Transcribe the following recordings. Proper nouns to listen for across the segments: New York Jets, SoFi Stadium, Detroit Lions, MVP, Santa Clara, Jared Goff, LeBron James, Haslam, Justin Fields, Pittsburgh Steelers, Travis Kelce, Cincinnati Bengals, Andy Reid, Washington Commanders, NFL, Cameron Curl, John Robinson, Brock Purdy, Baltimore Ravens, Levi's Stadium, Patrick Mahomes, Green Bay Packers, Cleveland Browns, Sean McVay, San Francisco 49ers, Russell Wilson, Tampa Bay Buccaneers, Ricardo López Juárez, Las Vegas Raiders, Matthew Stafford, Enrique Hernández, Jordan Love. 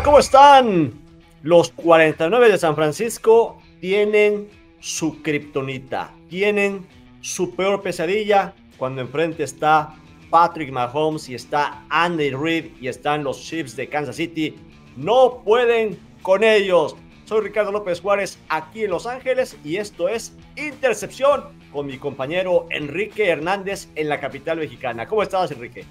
Hola, ¿cómo están? Los 49 de San Francisco tienen su kriptonita, tienen su peor pesadilla cuando enfrente está Patrick Mahomes y está Andy Reid y están los Chiefs de Kansas City. No pueden con ellos. Soy Ricardo López Juárez aquí en Los Ángeles y esto es Intercepción con mi compañero Enrique Hernández en la capital mexicana. ¿Cómo estás, Enrique?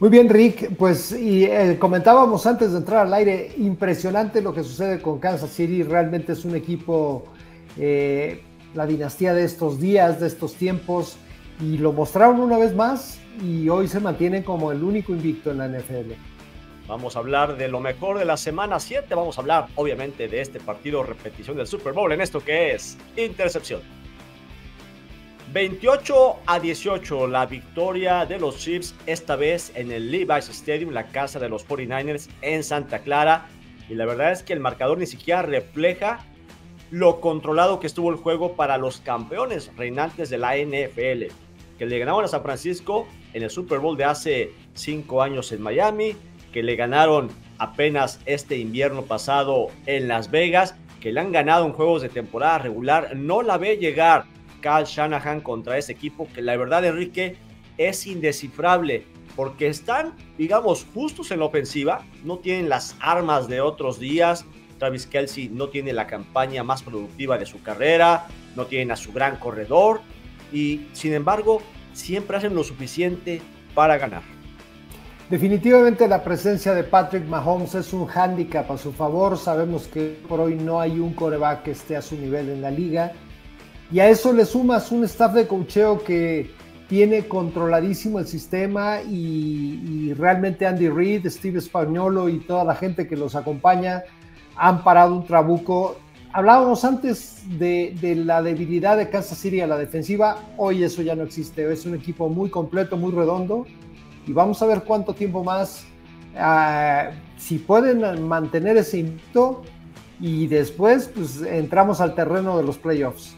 Muy bien, Rick. Pues y comentábamos antes de entrar al aire, impresionante lo que sucede con Kansas City. Realmente es un equipo, la dinastía de estos días, de estos tiempos, y lo mostraron una vez más y hoy se mantienen como el único invicto en la NFL. Vamos a hablar de lo mejor de la semana 7. Vamos a hablar, obviamente, de este partido, repetición del Super Bowl en esto que es Intercepción. 28-18 la victoria de los Chiefs, esta vez en el Levi's Stadium, la casa de los 49ers en Santa Clara. Y la verdad es que el marcador ni siquiera refleja lo controlado que estuvo el juego para los campeones reinantes de la NFL, que le ganaron a San Francisco en el Super Bowl de hace 5 años en Miami, que le ganaron apenas este invierno pasado en Las Vegas, que le han ganado en juegos de temporada regular. No la ve llegar Cal Shanahan contra ese equipo que la verdad, Enrique, es indescifrable porque están, digamos, justos en la ofensiva, no tienen las armas de otros días. Travis Kelce no tiene la campaña más productiva de su carrera, no tienen a su gran corredor y sin embargo siempre hacen lo suficiente para ganar. Definitivamente la presencia de Patrick Mahomes es un hándicap a su favor. Sabemos que por hoy no hay un quarterback que esté a su nivel en la liga. Y a eso le sumas un staff de coacheo que tiene controladísimo el sistema y realmente Andy Reid, Steve Spagnuolo y toda la gente que los acompaña han parado un trabuco. Hablábamos antes de la debilidad de Kansas City a la defensiva. Hoy eso ya no existe. Es un equipo muy completo, muy redondo y vamos a ver cuánto tiempo más si pueden mantener ese invicto y después pues entramos al terreno de los playoffs.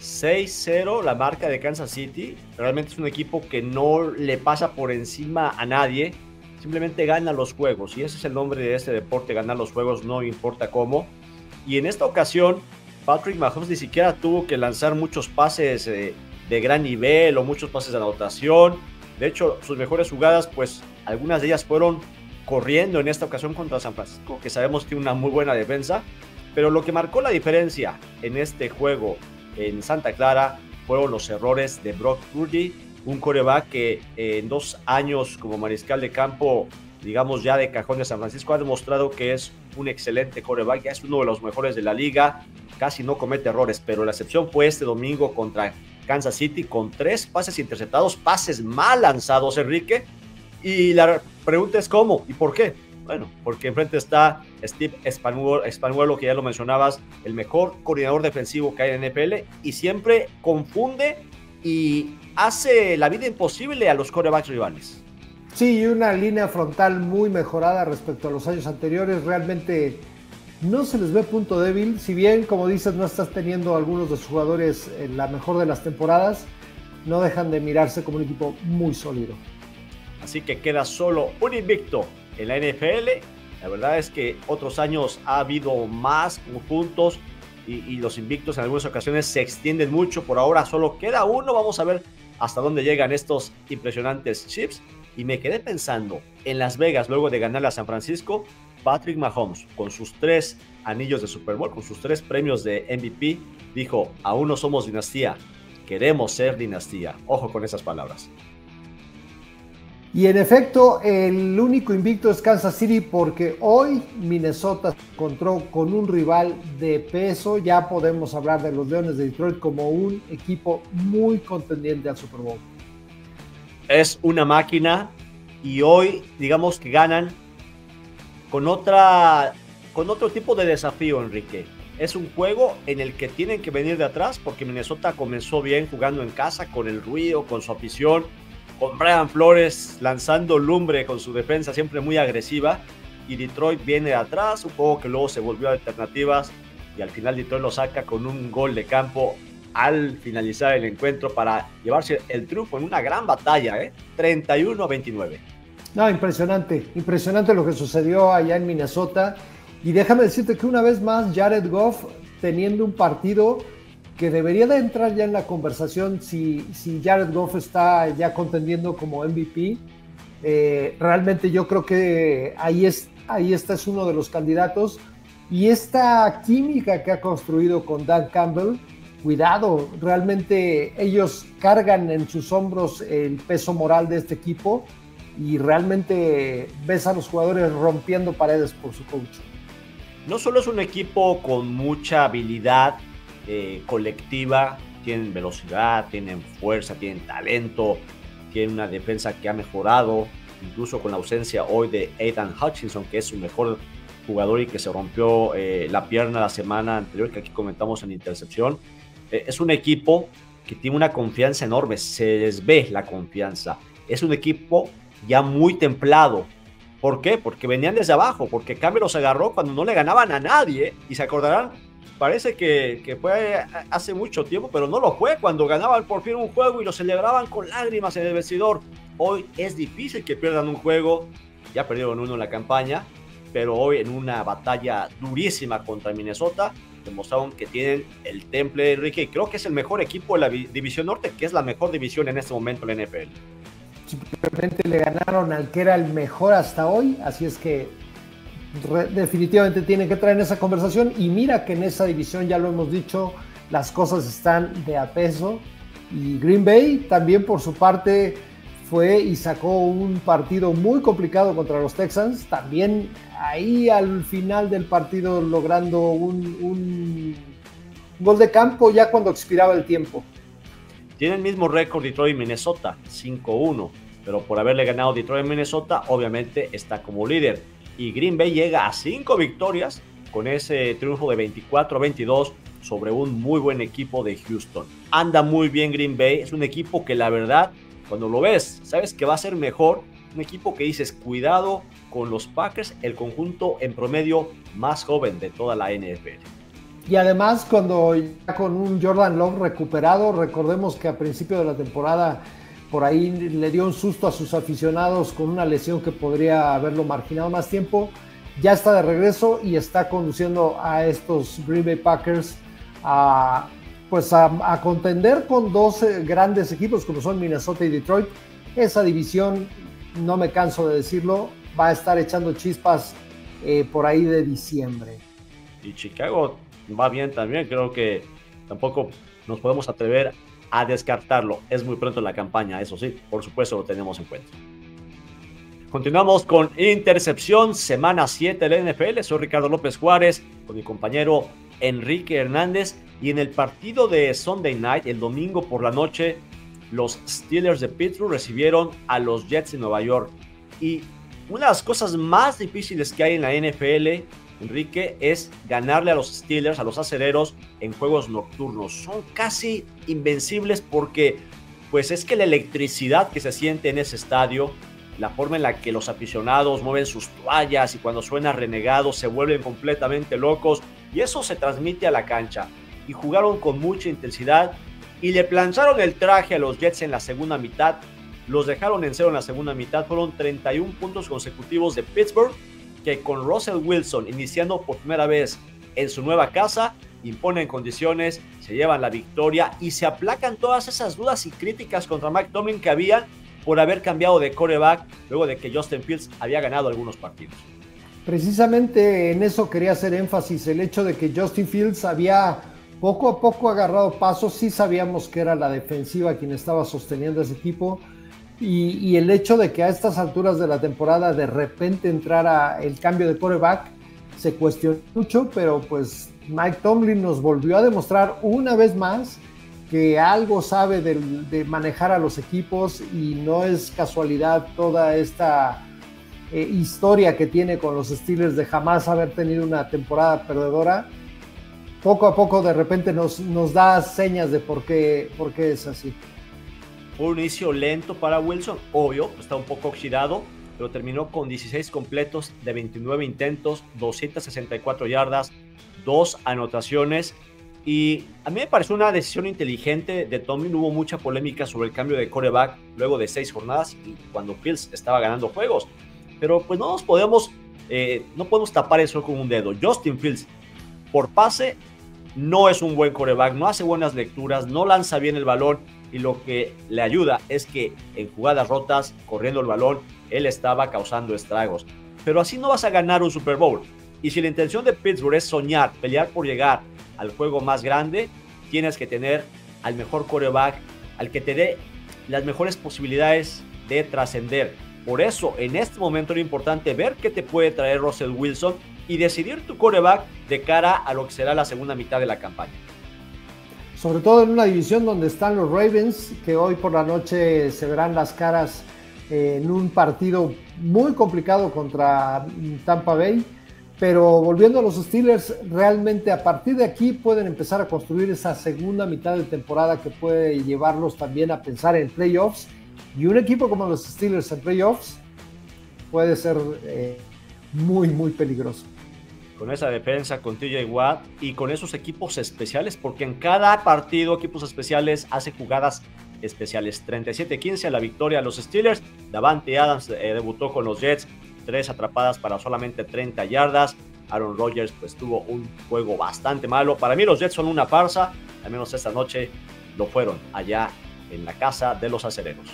6-0 la marca de Kansas City. Realmente es un equipo que no le pasa por encima a nadie, simplemente gana los juegos y ese es el nombre de este deporte, ganar los juegos, no importa cómo. Y en esta ocasión Patrick Mahomes ni siquiera tuvo que lanzar muchos pases de gran nivel o muchos pases de anotación. De hecho, sus mejores jugadas, pues algunas de ellas fueron corriendo en esta ocasión contra San Francisco, que sabemos que tiene una muy buena defensa, pero lo que marcó la diferencia en este juego en Santa Clara fueron los errores de Brock Purdy, un quarterback que en 2 años como mariscal de campo, digamos ya de cajón de San Francisco, ha demostrado que es un excelente quarterback, ya es uno de los mejores de la liga, casi no comete errores, pero la excepción fue este domingo contra Kansas City con 3 pases interceptados, pases mal lanzados, Enrique, y la pregunta es ¿cómo y por qué? Bueno, porque enfrente está Steve Spagnuolo, que ya lo mencionabas, el mejor coordinador defensivo que hay en NFL, y siempre confunde y hace la vida imposible a los quarterbacks rivales. Sí, y una línea frontal muy mejorada respecto a los años anteriores. Realmente no se les ve punto débil, si bien, como dices, no estás teniendo a algunos de sus jugadores en la mejor de las temporadas, no dejan de mirarse como un equipo muy sólido. Así que queda solo un invicto en la NFL. La verdad es que otros años ha habido más conjuntos y los invictos en algunas ocasiones se extienden mucho. Por ahora solo queda uno. Vamos a ver hasta dónde llegan estos impresionantes Chiefs. Y me quedé pensando en Las Vegas, luego de ganar a San Francisco, Patrick Mahomes, con sus 3 anillos de Super Bowl, con sus 3 premios de MVP, dijo: aún no somos dinastía, queremos ser dinastía. Ojo con esas palabras. Y en efecto, el único invicto es Kansas City porque hoy Minnesota se encontró con un rival de peso. Ya podemos hablar de los Leones de Detroit como un equipo muy contendiente al Super Bowl. Es una máquina y hoy, digamos que ganan con otro tipo de desafío, Enrique. Es un juego en el que tienen que venir de atrás porque Minnesota comenzó bien jugando en casa, con el ruido, con su afición, con Brian Flores lanzando lumbre con su defensa siempre muy agresiva, y Detroit viene de atrás, un juego que luego se volvió a alternativas y al final Detroit lo saca con un gol de campo al finalizar el encuentro para llevarse el triunfo en una gran batalla, 31-29. No, impresionante, impresionante lo que sucedió allá en Minnesota. Y déjame decirte que una vez más Jared Goff teniendo un partido que debería de entrar ya en la conversación si Jared Goff está ya contendiendo como MVP. Realmente yo creo que ahí está uno de los candidatos. Y esta química que ha construido con Dan Campbell, cuidado, realmente ellos cargan en sus hombros el peso moral de este equipo y realmente ves a los jugadores rompiendo paredes por su coach. No solo es un equipo con mucha habilidad colectiva, tienen velocidad, tienen fuerza, tienen talento, tienen una defensa que ha mejorado, incluso con la ausencia hoy de Aidan Hutchinson, que es su mejor jugador y que se rompió la pierna la semana anterior, que aquí comentamos en intercepción. Es un equipo que tiene una confianza enorme, se les ve la confianza. Es un equipo ya muy templado. ¿Por qué? Porque venían desde abajo, porque Campbell los agarró cuando no le ganaban a nadie. Y se acordarán, parece que fue hace mucho tiempo, pero no lo fue, cuando ganaban por fin un juego y lo celebraban con lágrimas en el vestidor. Hoy es difícil que pierdan un juego, ya perdieron uno en la campaña, pero hoy en una batalla durísima contra Minnesota, demostraron que tienen el temple de Enrique, y creo que es el mejor equipo de la División Norte, que es la mejor división en este momento en la NFL. Simplemente le ganaron al que era el mejor hasta hoy, así es que definitivamente tienen que traer en esa conversación. Y mira que en esa división, ya lo hemos dicho, las cosas están de a peso, y Green Bay también por su parte fue y sacó un partido muy complicado contra los Texans, también ahí al final del partido logrando un gol de campo ya cuando expiraba el tiempo. Tiene el mismo récord Detroit y Minnesota, 5-1, pero por haberle ganado Detroit y Minnesota, obviamente está como líder. Y Green Bay llega a 5 victorias con ese triunfo de 24-22 sobre un muy buen equipo de Houston. Anda muy bien Green Bay, es un equipo que la verdad, cuando lo ves, sabes que va a ser mejor. Un equipo que dices, cuidado con los Packers, el conjunto en promedio más joven de toda la NFL. Y además, cuando ya con un Jordan Love recuperado, recordemos que a principio de la temporada por ahí le dio un susto a sus aficionados con una lesión que podría haberlo marginado más tiempo, ya está de regreso y está conduciendo a estos Green Bay Packers a contender con dos grandes equipos como son Minnesota y Detroit. Esa división, no me canso de decirlo, va a estar echando chispas por ahí de diciembre. Y Chicago va bien también, creo que tampoco nos podemos atrever a descartarlo. Es muy pronto en la campaña, eso sí, por supuesto lo tenemos en cuenta. Continuamos con Intercepción, semana 7 del NFL. Soy Ricardo López Juárez con mi compañero Enrique Hernández, y en el partido de Sunday Night, el domingo por la noche, los Steelers de Pittsburgh recibieron a los Jets de Nueva York. Y una de las cosas más difíciles que hay en la NFL, Enrique, es ganarle a los Steelers, a los acereros, en juegos nocturnos. Son casi invencibles porque pues es que la electricidad que se siente en ese estadio, la forma en la que los aficionados mueven sus toallas y cuando suena Renegado se vuelven completamente locos, y eso se transmite a la cancha. Y jugaron con mucha intensidad y le plancharon el traje a los Jets en la segunda mitad. Los dejaron en cero en la segunda mitad. Fueron 31 puntos consecutivos de Pittsburgh, que con Russell Wilson iniciando por primera vez en su nueva casa, imponen condiciones, se llevan la victoria y se aplacan todas esas dudas y críticas contra Mike Tomlin que había por haber cambiado de quarterback luego de que Justin Fields había ganado algunos partidos. Precisamente en eso quería hacer énfasis, el hecho de que Justin Fields había poco a poco agarrado pasos. Sí sabíamos que era la defensiva quien estaba sosteniendo a ese equipo, y el hecho de que a estas alturas de la temporada de repente entrara el cambio de quarterback se cuestionó mucho, pero pues Mike Tomlin nos volvió a demostrar una vez más que algo sabe de manejar a los equipos, y no es casualidad toda esta historia que tiene con los Steelers de jamás haber tenido una temporada perdedora. Poco a poco de repente nos da señas de por qué es así. Fue un inicio lento para Wilson, obvio, está un poco oxidado, pero terminó con 16 completos de 29 intentos, 264 yardas, 2 anotaciones, Y a mí me pareció una decisión inteligente de Tomlin. Hubo mucha polémica sobre el cambio de quarterback luego de 6 jornadas y cuando Fields estaba ganando juegos. Pero pues no nos podemos, no podemos tapar eso con un dedo. Justin Fields, por pase, no es un buen quarterback, no hace buenas lecturas, no lanza bien el balón, y lo que le ayuda es que en jugadas rotas, corriendo el balón, él estaba causando estragos. Pero así no vas a ganar un Super Bowl. Y si la intención de Pittsburgh es soñar, pelear por llegar al juego más grande, tienes que tener al mejor quarterback, al que te dé las mejores posibilidades de trascender. Por eso, en este momento era importante ver qué te puede traer Russell Wilson y decidir tu quarterback de cara a lo que será la segunda mitad de la campaña. Sobre todo en una división donde están los Ravens, que hoy por la noche se verán las caras en un partido muy complicado contra Tampa Bay. Pero volviendo a los Steelers, realmente a partir de aquí pueden empezar a construir esa segunda mitad de temporada que puede llevarlos también a pensar en playoffs. Y un equipo como los Steelers en playoffs puede ser muy, muy peligroso. Con esa defensa, con TJ Watt y con esos equipos especiales, porque en cada partido equipos especiales hace jugadas especiales. 37-15 la victoria a los Steelers. Davante Adams debutó con los Jets. 3 atrapadas para solamente 30 yardas. Aaron Rodgers pues tuvo un juego bastante malo. Para mí los Jets son una farsa, al menos esta noche lo fueron allá en la casa de los acereros.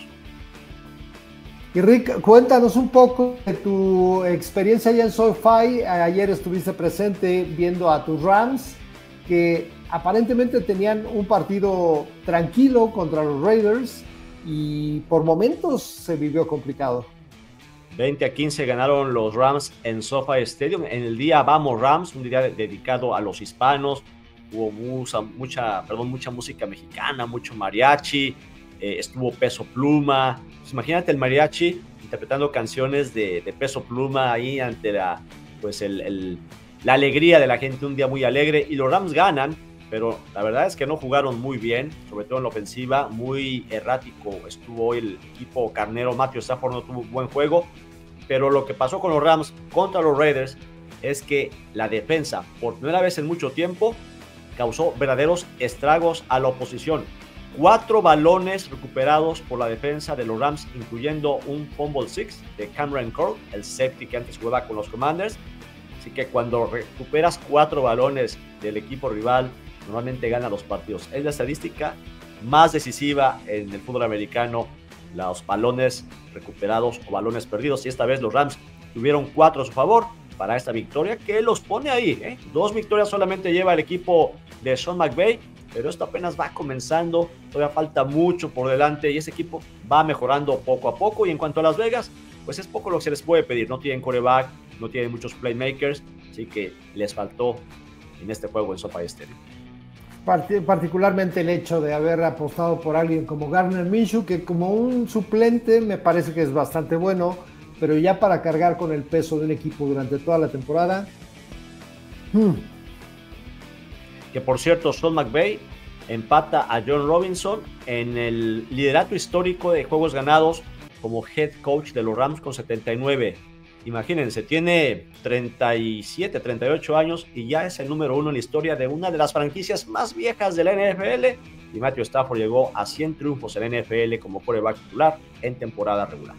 Y Rick, cuéntanos un poco de tu experiencia allá en SoFi. Ayer estuviste presente viendo a tus Rams, que aparentemente tenían un partido tranquilo contra los Raiders y por momentos se vivió complicado. 20-15 ganaron los Rams en SoFi Stadium. En el día Vamos Rams, un día dedicado a los hispanos. Hubo mucha música mexicana, mucho mariachi. Estuvo Peso Pluma. Pues imagínate el mariachi interpretando canciones de Peso Pluma ahí ante la alegría de la gente. Un día muy alegre. Y los Rams ganan, pero la verdad es que no jugaron muy bien, sobre todo en la ofensiva, muy errático estuvo hoy el equipo carnero. Matthew Stafford no tuvo un buen juego, pero lo que pasó con los Rams contra los Raiders es que la defensa, por primera vez en mucho tiempo, causó verdaderos estragos a la oposición. 4 balones recuperados por la defensa de los Rams, incluyendo un fumble six de Cameron Curl, el safety que antes jugaba con los Commanders. Así que cuando recuperas 4 balones del equipo rival, normalmente gana los partidos. Es la estadística más decisiva en el fútbol americano, los balones recuperados o balones perdidos. Y esta vez los Rams tuvieron 4 a su favor para esta victoria que los pone ahí, ¿eh? 2 victorias solamente lleva el equipo de Sean McVay, pero esto apenas va comenzando. Todavía falta mucho por delante y ese equipo va mejorando poco a poco. Y en cuanto a Las Vegas, pues es poco lo que se les puede pedir. No tienen quarterback, no tienen muchos playmakers, así que les faltó en este juego en SoFi Stadium. Particularmente el hecho de haber apostado por alguien como Gardner Minshew, que como un suplente me parece que es bastante bueno, pero ya para cargar con el peso de un equipo durante toda la temporada. Que por cierto, Sean McVay empata a John Robinson en el liderato histórico de juegos ganados como head coach de los Rams con 79. Imagínense, tiene 37, 38 años y ya es el número 1 en la historia de una de las franquicias más viejas de la NFL. Y Matthew Stafford llegó a 100 triunfos en la NFL como quarterback titular en temporada regular.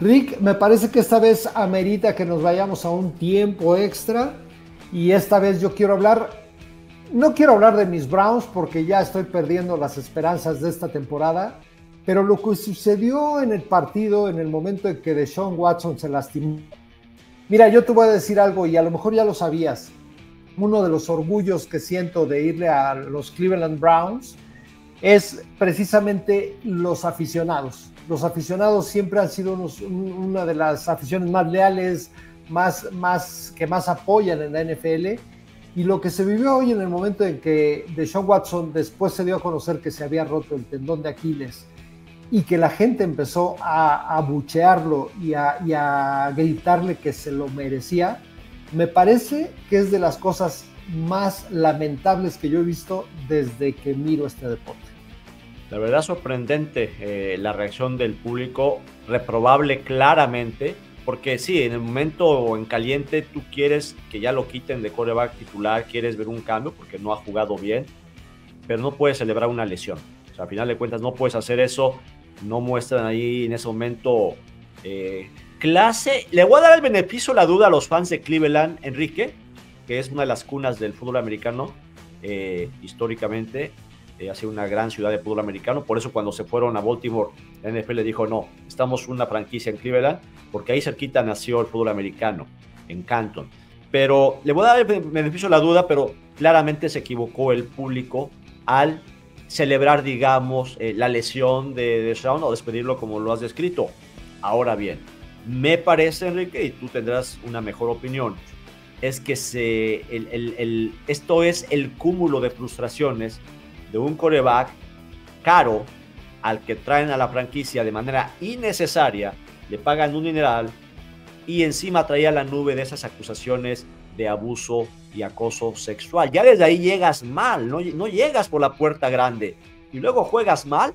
Rick, me parece que esta vez amerita que nos vayamos a un tiempo extra. Y esta vez yo quiero hablar, no quiero hablar de mis Browns porque ya estoy perdiendo las esperanzas de esta temporada. Pero lo que sucedió en el partido, en el momento en que Deshaun Watson se lastimó. Mira, yo te voy a decir algo y a lo mejor ya lo sabías. Uno de los orgullos que siento de irle a los Cleveland Browns es precisamente los aficionados. Los aficionados siempre han sido una de las aficiones más leales, que más apoyan en la NFL. Y lo que se vivió hoy en el momento en que Deshaun Watson después se dio a conocer que se había roto el tendón de Aquiles, y que la gente empezó a abuchearlo y a gritarle que se lo merecía, me parece que es de las cosas más lamentables que yo he visto desde que miro este deporte. La verdad sorprendente la reacción del público, reprobable claramente, Porque sí, en el momento en caliente tú quieres que ya lo quiten de quarterback titular, quieres ver un cambio porque no ha jugado bien, pero no puedes celebrar una lesión. O sea, al final de cuentas no puedes hacer eso, no muestran ahí en ese momento clase. Le voy a dar el beneficio de la duda a los fans de Cleveland, Enrique, que es una de las cunas del fútbol americano, históricamente ha sido una gran ciudad de fútbol americano. Por eso cuando se fueron a Baltimore, la NFL dijo, no, estamos una franquicia en Cleveland, porque ahí cerquita nació el fútbol americano, en Canton. Pero le voy a dar el beneficio de la duda, pero claramente se equivocó el público al celebrar, digamos, la lesión de Deshaun o despedirlo como lo has descrito. Ahora bien, me parece, Enrique, y tú tendrás una mejor opinión, es que esto es el cúmulo de frustraciones de un quarterback caro al que traen a la franquicia de manera innecesaria, le pagan un dineral y encima traía la nube de esas acusaciones de abuso y acoso sexual. Ya desde ahí llegas mal, no llegas por la puerta grande y luego juegas mal,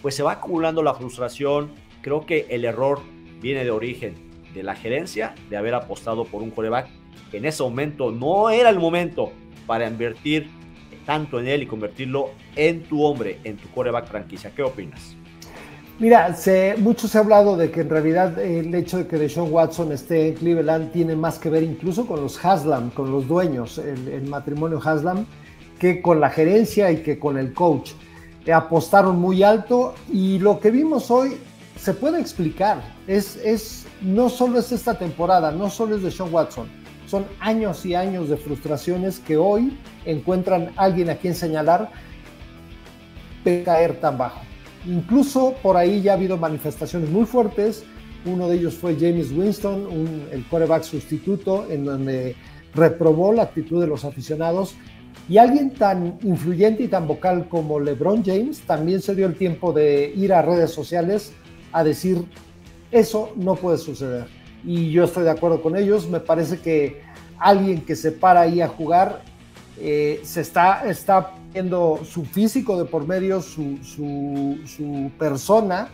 pues se va acumulando la frustración. Creo que el error viene de origen de la gerencia, de haber apostado por un quarterback que en ese momento no era el momento para invertir tanto en él y convertirlo en tu hombre, en tu quarterback franquicia. ¿Qué opinas? Mira, mucho se ha hablado de que en realidad el hecho de que Deshaun Watson esté en Cleveland tiene más que ver incluso con los Haslam, con los dueños, el matrimonio Haslam, que con la gerencia y que con el coach. Apostaron muy alto y lo que vimos hoy se puede explicar. No solo es esta temporada, no solo es Deshaun Watson. Son años y años de frustraciones que hoy encuentran alguien a quien señalar de caer tan bajo. Incluso por ahí ya ha habido manifestaciones muy fuertes. Uno de ellos fue Jameis Winston, el quarterback sustituto, en donde reprobó la actitud de los aficionados. Y alguien tan influyente y tan vocal como LeBron James también se dio el tiempo de ir a redes sociales a decir, eso no puede suceder. Y yo estoy de acuerdo con ellos. Me parece que alguien que se para ahí a jugar está viendo su físico de por medio, su persona,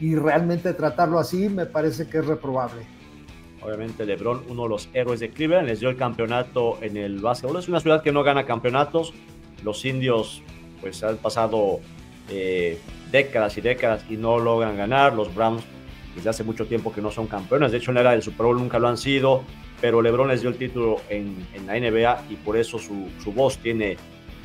y realmente tratarlo así me parece que es reprobable. Obviamente LeBron, uno de los héroes de Cleveland, les dio el campeonato en el básquetbol. Es una ciudad que no gana campeonatos. Los indios pues han pasado décadas y décadas y no logran ganar. Los Browns desde hace mucho tiempo que no son campeones, de hecho en la era del Super Bowl nunca lo han sido, pero LeBron les dio el título en la NBA y por eso su voz tiene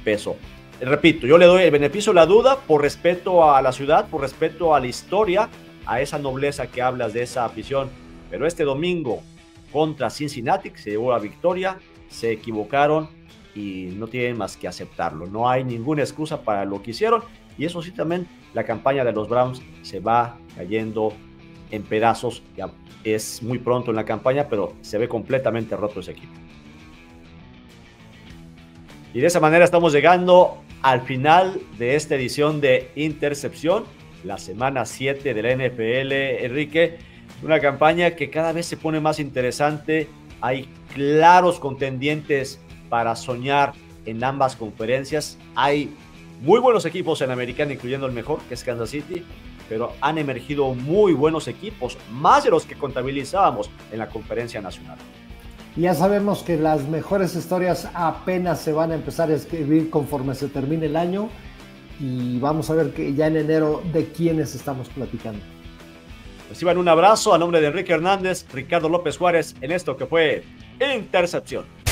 peso. Repito, yo le doy el beneficio de la duda por respeto a la ciudad, por respeto a la historia, a esa nobleza que hablas de esa afición, pero este domingo contra Cincinnati, que se llevó la victoria, se equivocaron y no tienen más que aceptarlo. No hay ninguna excusa para lo que hicieron y eso sí, también la campaña de los Browns se va cayendo en pedazos. Ya es muy pronto en la campaña, pero se ve completamente roto ese equipo. Y de esa manera estamos llegando al final de esta edición de Intercepción, la semana 7 de la NFL, Enrique. Una campaña que cada vez se pone más interesante. Hay claros contendientes para soñar en ambas conferencias. Hay muy buenos equipos en Americana, incluyendo el mejor, que es Kansas City, pero han emergido muy buenos equipos, más de los que contabilizábamos en la conferencia nacional. Ya sabemos que las mejores historias apenas se van a empezar a escribir conforme se termine el año y vamos a ver que ya en enero de quiénes estamos platicando. Reciban un abrazo a nombre de Enrique Hernández, Ricardo López Juárez, en esto que fue Intercepción.